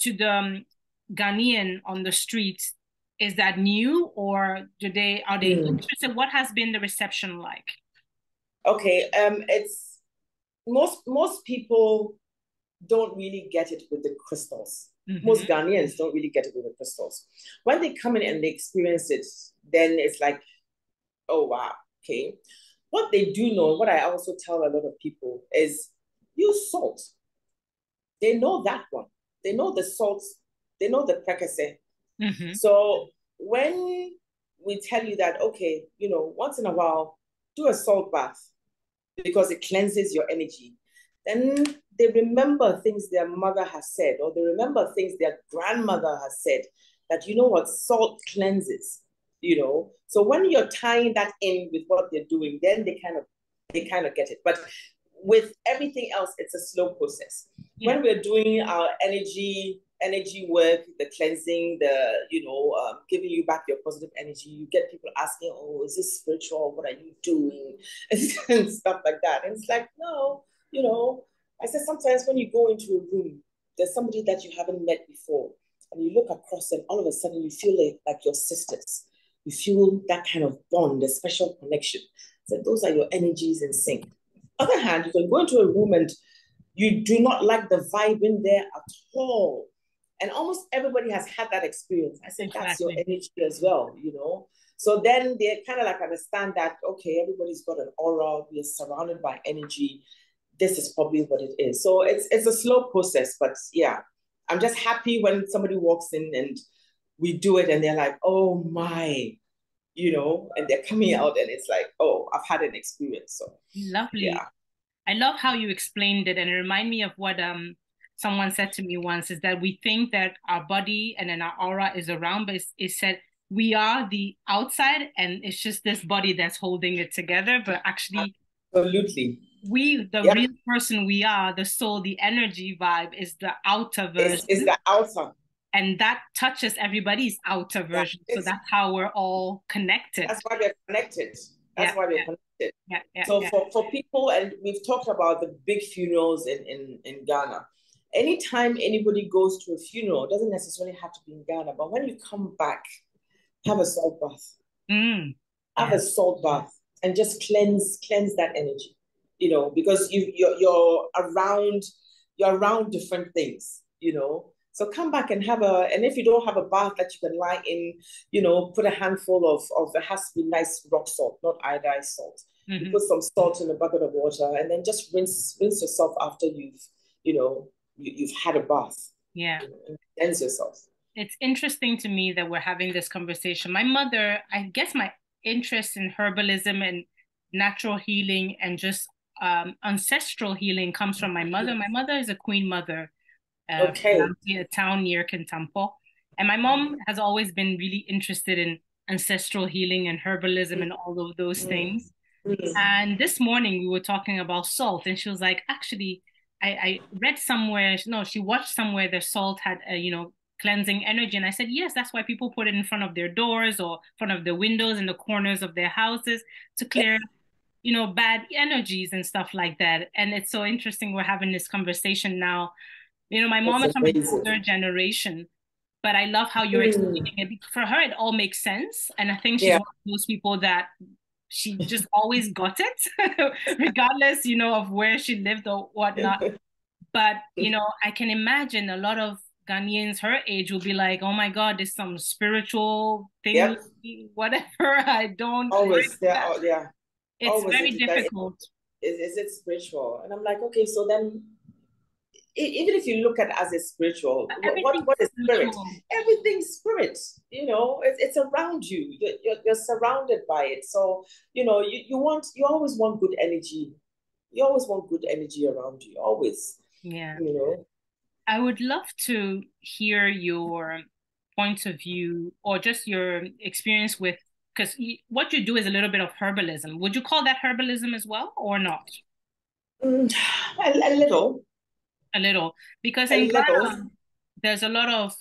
to the um, Ghanaian on the street, is that new, or do they, are they mm. interested? What has been the reception like? Okay, um, it's, most, most people don't really get it with the crystals. Mm-hmm. Most Ghanaians don't really get it with the crystals. When they come in and they experience it, then it's like, oh, wow, okay. What they do know, what I also tell a lot of people is, use salt. They know that one. They know the salt. They know the precursor. Mm-hmm. So when we tell you that, okay, you know, once in a while, do a salt bath because it cleanses your energy, then they remember things their mother has said, or they remember things their grandmother has said, that, you know what, salt cleanses, you know. So when you're tying that in with what they're doing, then they kind of, they kind of get it. But with everything else, it's a slow process. Yeah. When we're doing our energy, energy work, the cleansing, the, you know, um, giving you back your positive energy, you get people asking, oh, is this spiritual? What are you doing? And stuff like that. And it's like, no, you know, I said, sometimes when you go into a room, there's somebody that you haven't met before, and you look across and all of a sudden you feel like, like your sisters. You feel that kind of bond, a special connection. So those are your energies in sync. On the other hand, you can go into a room and you do not like the vibe in there at all. And almost everybody has had that experience. I think that's your energy as well, you know. So then they kind of like understand that, okay, everybody's got an aura, we're surrounded by energy. This is probably what it is. So it's it's a slow process, but yeah, I'm just happy when somebody walks in and we do it and they're like, oh my, you know, and they're coming out and it's like, oh, I've had an experience. So lovely. Yeah. I love how you explained it, and it reminded me of what um someone said to me once, is that we think that our body and then our aura is around, but it's, it said we are the outside and it's just this body that's holding it together, but actually absolutely we, the yep. real person we are, the soul, the energy vibe is the outer version. Is the outer. And that touches everybody's outer version. That so that's how we're all connected. That's why we're connected. That's yeah, why we're yeah. connected. Yeah, yeah, so yeah. For, for people, and we've talked about the big funerals in, in, in Ghana. Anytime anybody goes to a funeral, it doesn't necessarily have to be in Ghana, but when you come back, have a salt bath. Mm. Have yeah. a salt bath and just cleanse, cleanse that energy. You know, because you you're, you're around you're around different things, you know. So come back and have a, and if you don't have a bath that you can lie in, you know, put a handful of of it has to be nice rock salt, not iodized salt. Mm-hmm. You put some salt in a bucket of water and then just rinse rinse yourself after you've you know you, you've had a bath. Yeah, you know, and cleanse yourself. It's interesting to me that we're having this conversation. My mother, I guess my interest in herbalism and natural healing and just Um, ancestral healing comes from my mother. My mother is a queen mother, uh, okay. from a town near Kintampo, and my mom has always been really interested in ancestral healing and herbalism and all of those things. Mm-hmm. And this morning we were talking about salt, and she was like, "Actually, I, I read somewhere. No, she watched somewhere that salt had a, you know, cleansing energy." And I said, "Yes, that's why people put it in front of their doors or front of the windows in the corners of their houses to clear." Yes. You know, bad energies and stuff like that. And it's so interesting we're having this conversation now. You know, my mom is from the third generation, but I love how you're mm. explaining it. For her, it all makes sense. And I think she's yeah. one of those people that she just always got it, regardless, you know, of where she lived or whatnot. But, you know, I can imagine a lot of Ghanaians her age will be like, oh my God, there's some spiritual thing, yep. whatever, I don't. Always, yeah, oh, yeah. It's always very difficult. Is, is it spiritual? And I'm like, okay, so then even if you look at it as a spiritual, what, what is spirit? Spiritual. Everything's spirit, you know, it, it's around you. You're, you're, you're surrounded by it. So, you know, you, you want, you always want good energy. You always want good energy around you, always. Yeah. You know? I would love to hear your point of view or just your experience with, because what you do is a little bit of herbalism. Would you call that herbalism as well or not? Mm, a, a little. A little. Because a in little. Ghana, there's a lot of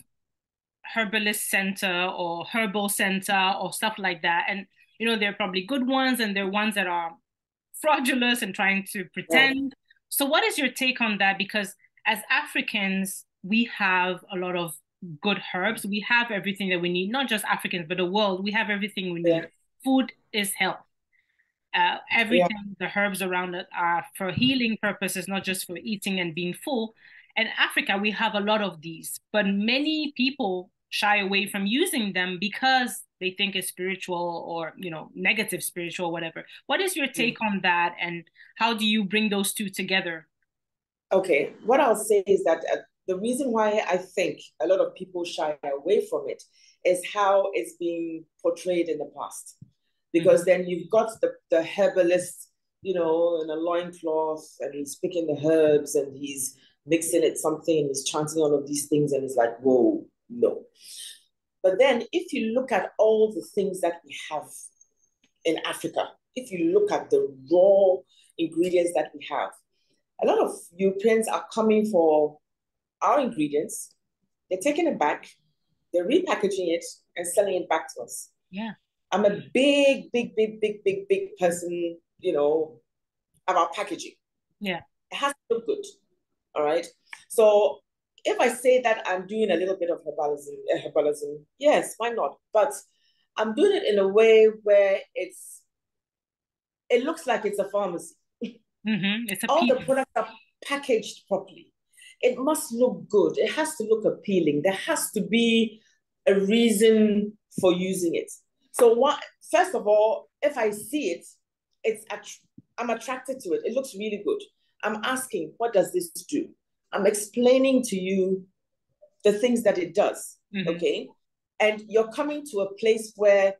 herbalist center or herbal center or stuff like that. And you know, there are probably good ones and there are ones that are fraudulent and trying to pretend. Yeah. So what is your take on that? Because as Africans, we have a lot of good herbs. We have everything that we need, not just Africans, but the world. We have everything we need. Yeah. Food is health. Uh, everything, yeah. The herbs around it are for healing purposes, not just for eating and being full. In Africa, we have a lot of these, but many people shy away from using them because they think it's spiritual or, you know, negative spiritual, whatever. What is your take mm. on that? And how do you bring those two together? Okay. What I'll say is that uh, the reason why I think a lot of people shy away from it is how it's being portrayed in the past. Because mm-hmm. then you've got the, the herbalist, you know, in a loincloth, and he's picking the herbs and he's mixing it something and he's chanting all of these things, and it's like, whoa, no. But then if you look at all the things that we have in Africa, if you look at the raw ingredients that we have, a lot of Europeans are coming for our ingredients, they're taking it back, they're repackaging it and selling it back to us. Yeah. I'm a big, big, big, big, big, big person, you know, about packaging. Yeah. It has to look good. All right. So if I say that I'm doing a little bit of herbalism, herbalism, yes, why not? But I'm doing it in a way where it's, it looks like it's a pharmacy. Mm-hmm. It's all the products are packaged properly. It must look good. It has to look appealing. There has to be a reason for using it. So what, first of all, if I see it, it's I'm attracted to it. It looks really good. I'm asking, what does this do? I'm explaining to you the things that it does, mm-hmm. okay? And you're coming to a place where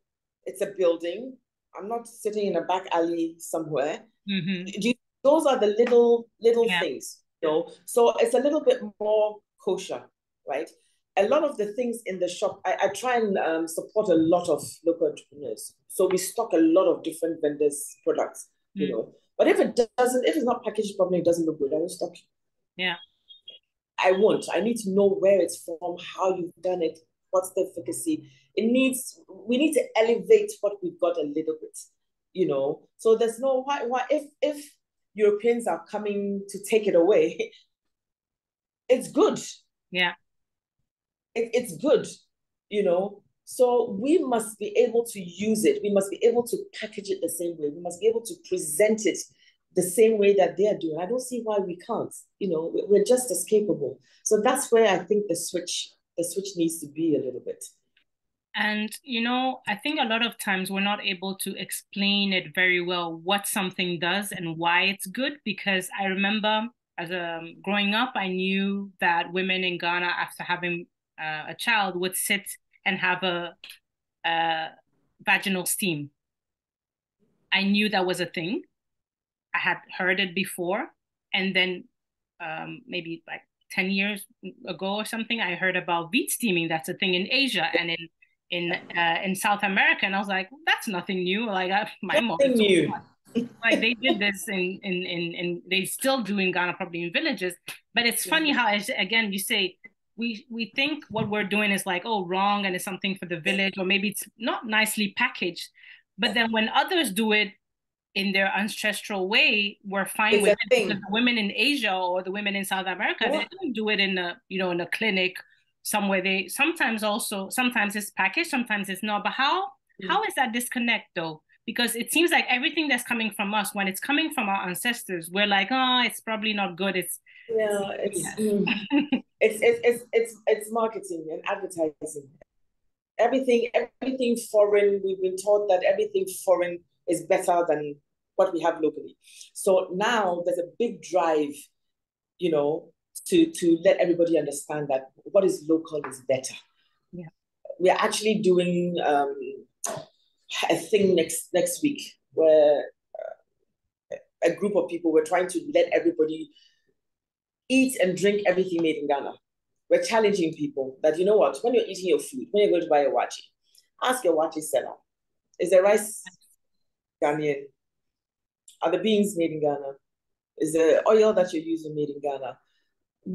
it's a building. I'm not sitting in a back alley somewhere. Mm-hmm. You, those are the little, little yeah. things, you know? So it's a little bit more kosher, right? A lot of the things in the shop, I, I try and um, support a lot of local entrepreneurs. So we stock a lot of different vendors' products, mm. you know. But if it doesn't, if it's not packaged properly, it doesn't look good, I won't stock it. Yeah. I won't. I need to know where it's from, how you've done it, what's the efficacy. It needs, we need to elevate what we've got a little bit, you know. So there's no, why, why if, if Europeans are coming to take it away, it's good. Yeah. It, it's good, you know. So we must be able to use it. We must be able to package it the same way. We must be able to present it the same way that they are doing. I don't see why we can't. You know, we're just as capable. So that's where I think the switch, the switch needs to be a little bit. And, you know, I think a lot of times we're not able to explain it very well what something does and why it's good. Because I remember as a growing up, I knew that women in Ghana, after having Uh, a child, would sit and have a, a vaginal steam. I knew that was a thing. I had heard it before. And then um, maybe like ten years ago or something, I heard about V steaming. That's a thing in Asia and in in uh, in South America. And I was like, well, that's nothing new. Like I, my mom knew. Like they did this in, in, in, in, they still do in Ghana, probably in villages. But it's funny how, again, you say, We we think what we're doing is like, oh, wrong, and it's something for the village, or maybe it's not nicely packaged. But then when others do it in their ancestral way, we're fine it's with it. Because the women in Asia or the women in South America, yeah. they don't do it in a, you know, in a clinic somewhere. They sometimes also, sometimes it's packaged, sometimes it's not. But how mm. how is that disconnect though? Because it seems like everything that's coming from us, when it's coming from our ancestors, we're like, oh, it's probably not good. It's yeah, it's yeah. Mm. It's, it's it's it's it's marketing and advertising. Everything everything foreign. We've been taught that everything foreign is better than what we have locally. So now there's a big drive, you know, to to let everybody understand that what is local is better. Yeah, we are actually doing um, a thing next next week where uh, a group of people were trying to let everybody eat and drink everything made in Ghana. We're challenging people that, you know what, when you're eating your food, when you're going to buy a wachi, ask your wachi seller, is the rice Ghanaian? Are the beans made in Ghana? Is the oil that you're using made in Ghana?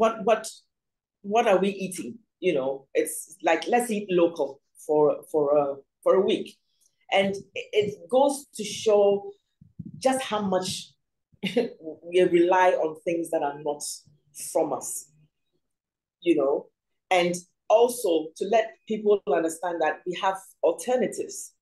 What what what are we eating? You know, it's like, let's eat local for for a, for a week. And it goes to show just how much we rely on things that are not from us, you know, and also to let people understand that we have alternatives.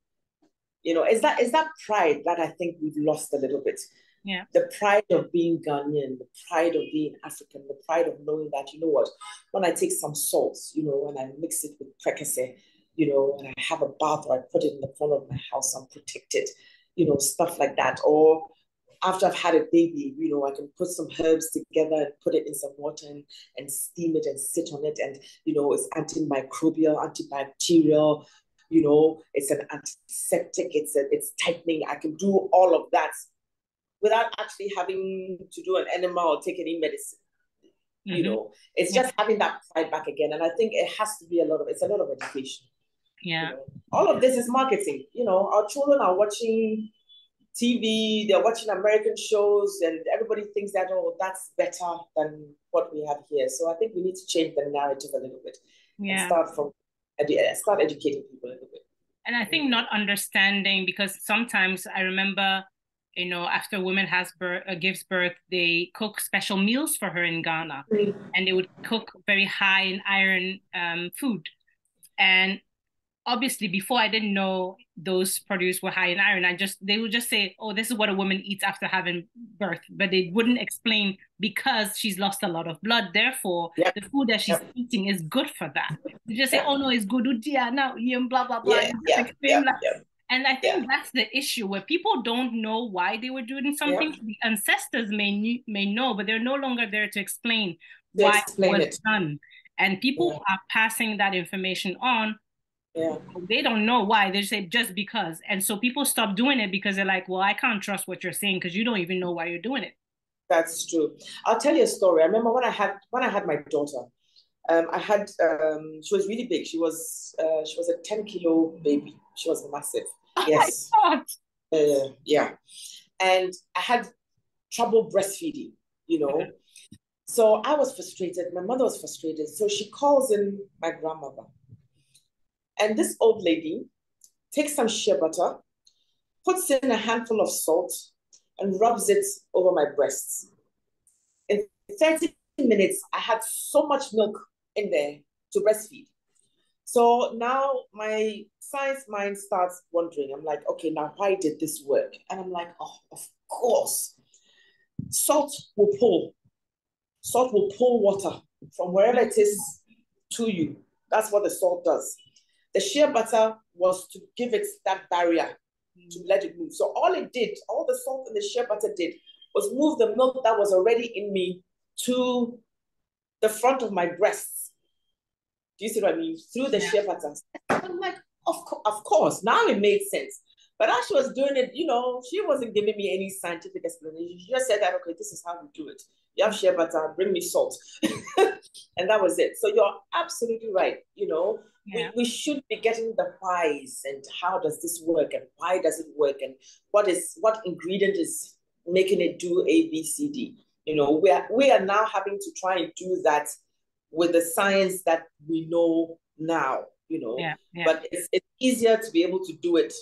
You know, is that is that pride that I think we've lost a little bit. Yeah. The pride of being Ghanaian, the pride of being African, the pride of knowing that, you know what, when I take some salt, you know, when I mix it with prekese, you know, and I have a bath or I put it in the corner of my house, I'm protected, you know, stuff like that. Or after I've had a baby, you know, I can put some herbs together and put it in some water and, and steam it and sit on it. And, you know, it's antimicrobial, antibacterial, you know, it's an antiseptic, it's, a, it's tightening. I can do all of that without actually having to do an enema or take any medicine. Mm-hmm. You know, it's yeah. just having that pride back again. And I think it has to be a lot of, it's a lot of education. Yeah. You know, all of this is marketing. You know, our children are watching T V, they're watching American shows, and everybody thinks that, oh, that's better than what we have here. So I think we need to change the narrative a little bit. Yeah. And start from, start educating people a little bit. And I think not understanding, because sometimes I remember, you know, after a woman has birth, uh, gives birth, they cook special meals for her in Ghana, mm-hmm. and they would cook very high in iron um, food. And obviously, before I didn't know those produce were high in iron. I just they would just say, "Oh, this is what a woman eats after having birth," but they wouldn't explain because she's lost a lot of blood. Therefore, yep. the food that she's yep. eating is good for that. They just say, yep. "Oh no, it's good, udia now, blah blah blah." Yeah, yeah, explain, yeah, like, yeah. And I think yeah. that's the issue, where people don't know why they were doing something. Yeah. The ancestors may knew, may know, but they're no longer there to explain they why explain it was it. done. And people yeah. are passing that information on. Yeah. They don't know why. They say just because. And so people stop doing it because they're like, well, I can't trust what you're saying because you don't even know why you're doing it. That's true. I'll tell you a story. I remember when I had when I had my daughter, um, I had um, she was really big. She was uh, she was a ten kilo baby. She was massive. Yes. Oh my God. Uh, yeah. And I had trouble breastfeeding, you know. Mm-hmm. So I was frustrated. My mother was frustrated. So she calls in my grandmother. And this old lady takes some shea butter, puts in a handful of salt, and rubs it over my breasts. In thirty minutes, I had so much milk in there to breastfeed. So now my science mind starts wondering. I'm like, okay, now why did this work? And I'm like, oh, of course. Salt will pull. Salt will pull water from wherever it is to you. That's what the salt does. The shea butter was to give it that barrier, mm. to let it move. So all it did, all the salt and the shea butter did, was move the milk that was already in me to the front of my breasts. Do you see what I mean? Through the yeah. shea butter. I'm like, of, co of course. Now it made sense. But as she was doing it, you know, she wasn't giving me any scientific explanation. She just said that, okay, this is how we do it. You have shea butter, bring me salt. And that was it. So you're absolutely right, you know. Yeah. We, we should be getting the whys and how does this work and why does it work and what is what ingredient is making it do A, B, C, D. You know, we are, we are now having to try and do that with the science that we know now, you know. Yeah, yeah. But it's, it's easier to be able to do it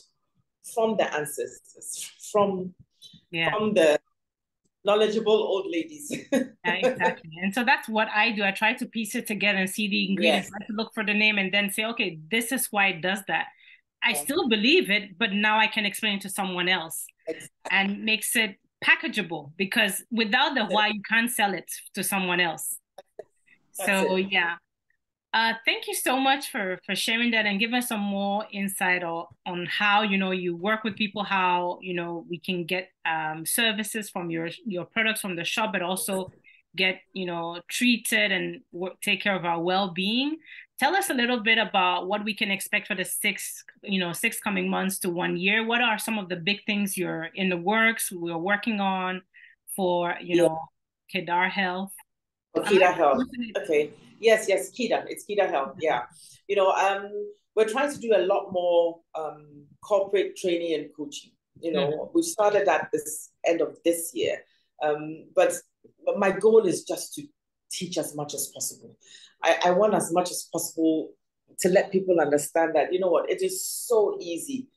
from the ancestors, from, yeah. from the knowledgeable old ladies. Yeah, exactly. And so that's what I do. I try to piece it together and see the ingredients. Yes. I have to look for the name and then say, okay, this is why it does that. I yeah. still believe it, but now I can explain it to someone else. Exactly. And makes it packageable, because without the why, you can't sell it to someone else. That's so it. yeah. Uh, thank you so much for, for sharing that and giving us some more insight on, on how, you know, you work with people, how, you know, we can get um, services from your, your products from the shop, but also get, you know, treated and work, take care of our well-being. Tell us a little bit about what we can expect for the six, you know, six coming months to one year. What are some of the big things you're in the works, we're working on for, you know, Kida Health? Kida Health, okay. Yes, yes, Kida. It's Kida Health. Yeah, you know, um, we're trying to do a lot more um, corporate training and coaching. You know, mm-hmm. we've started at this end of this year, um, but, but my goal is just to teach as much as possible. I, I want as much as possible to let people understand that, you know what, it is so easy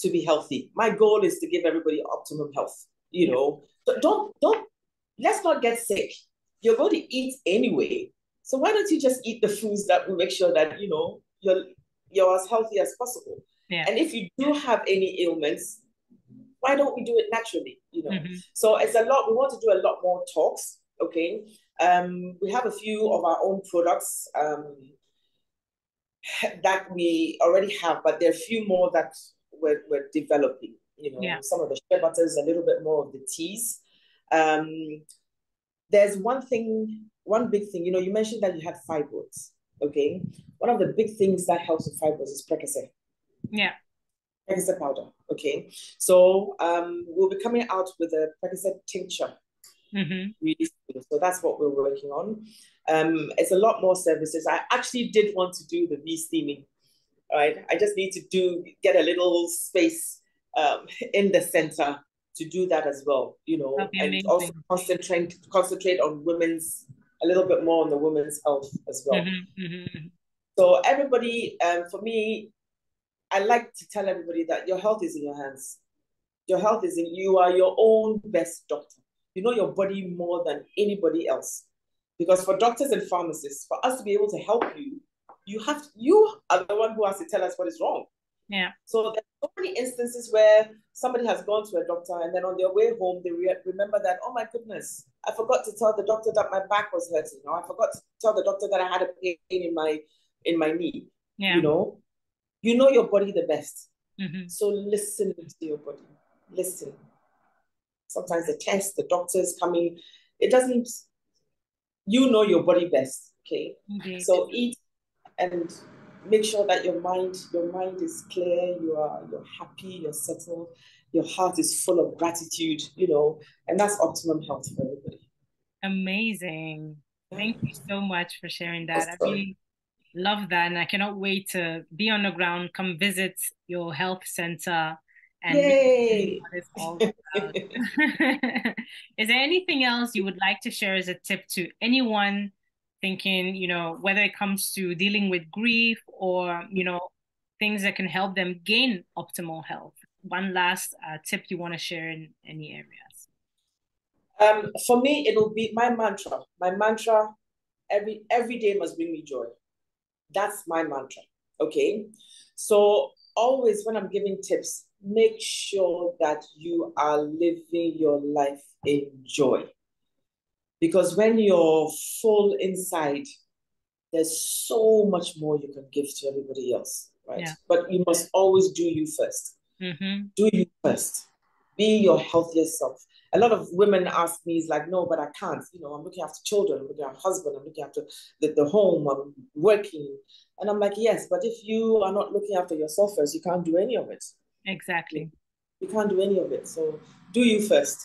to be healthy. My goal is to give everybody optimum health, you know. So don't, don't, let's not get sick. You're going to eat anyway. So why don't you just eat the foods that will make sure that, you know, you're, you're as healthy as possible. Yeah. And if you do have any ailments, why don't we do it naturally, you know? Mm-hmm. So it's a lot, we want to do a lot more talks, okay? Um, we have a few of our own products um, that we already have, but there are a few more that we're, we're developing, you know, yeah. Some of the shea butters, a little bit more of the teas. Um, there's one thing, one big thing, you know, you mentioned that you had fibroids, okay? One of the big things that helps with fibroids is precursor. Yeah. Precursor powder, okay? So um, we'll be coming out with a precursor tincture. Mm-hmm. Really, so that's what we're working on. Um, it's a lot more services. I actually did want to do the V-steaming, right? I just need to do get a little space um, in the center to do that as well, you know, and amazing. Also concentrate concentrate on women's, a little bit more on the women's health as well. Mm-hmm. Mm-hmm. So everybody, um, for me, I like to tell everybody that your health is in your hands. Your health is in, you are your own best doctor. You know your body more than anybody else. Because for doctors and pharmacists, for us to be able to help you, you have to, you are the one who has to tell us what is wrong. Yeah. So there are so many instances where somebody has gone to a doctor and then on their way home, they re remember that, oh my goodness, I forgot to tell the doctor that my back was hurting. Or I forgot to tell the doctor that I had a pain in my, in my knee. Yeah. You know, you know your body the best. Mm-hmm. So listen to your body. Listen. Sometimes the tests, the doctors coming, it doesn't, you know your body best, okay? Mm-hmm. So eat and make sure that your mind, your mind is clear, you are, you're happy, you're settled, your heart is full of gratitude, you know, and that's optimum health for everybody. Amazing. Thank you so much for sharing that. Awesome. I really love that. And I cannot wait to be on the ground, come visit your health center. And yay. It's all about. Is there anything else you would like to share as a tip to anyone thinking, you know, whether it comes to dealing with grief or, you know, things that can help them gain optimal health? One last uh, tip you want to share in any areas? Um, for me, it'll be my mantra. My mantra, every every day must bring me joy. That's my mantra, okay? So always when I'm giving tips, make sure that you are living your life in joy. Because when you're full inside, there's so much more you can give to everybody else, right? Yeah. But you must always do you first. Mm-hmm. Do you first. Be your healthiest self. A lot of women ask me, it's like, no, but I can't. You know, I'm looking after children, I'm looking after husband, I'm looking after the, the home, I'm working. And I'm like, yes, but if you are not looking after yourself first, you can't do any of it. Exactly. You can't do any of it. So do you first.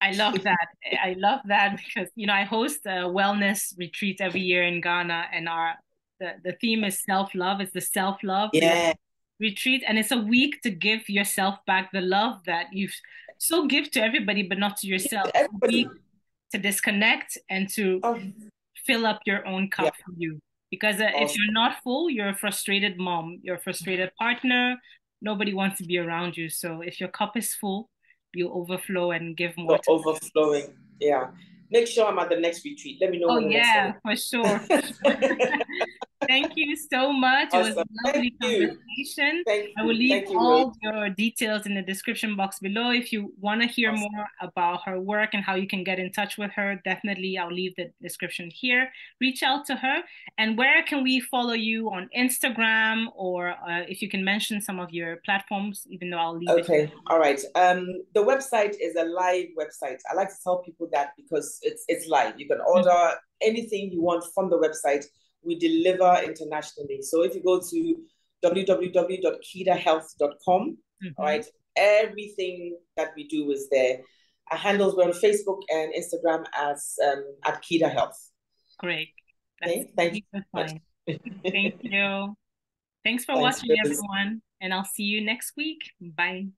I love that. I love that because, you know, I host a wellness retreat every year in Ghana and our the, the theme is self-love. It's the self-love yeah. retreat. And it's a week to give yourself back the love that you've so give to everybody, but not to yourself. Yeah, a week to disconnect and to oh. fill up your own cup yeah. for you. Because uh, awesome. If you're not full, you're a frustrated mom, you're a frustrated partner. Nobody wants to be around you. So if your cup is full, you overflow and give more. You're overflowing, them. Yeah. Make sure I'm at the next retreat. Let me know. Oh when yeah, the next for sure. For sure. Thank you so much. Awesome. It was a lovely Thank conversation. You. Thank you. I will leave Thank you, all Ray. Your details in the description box below. If you want to hear awesome. More about her work and how you can get in touch with her, definitely I'll leave the description here. Reach out to her. And where can we follow you on Instagram or uh, if you can mention some of your platforms, even though I'll leave okay. it. Okay, all right. Um, the website is a live website. I like to tell people that because it's, it's live. You can order mm-hmm. anything you want from the website. We deliver internationally. So if you go to w w w dot kida health dot com, mm-hmm. all right, everything that we do is there. Our handles were on Facebook and Instagram as um, at Kida Health. Great. That's okay? Thank you. Thank you. Thanks for Thanks watching, everyone. And I'll see you next week. Bye.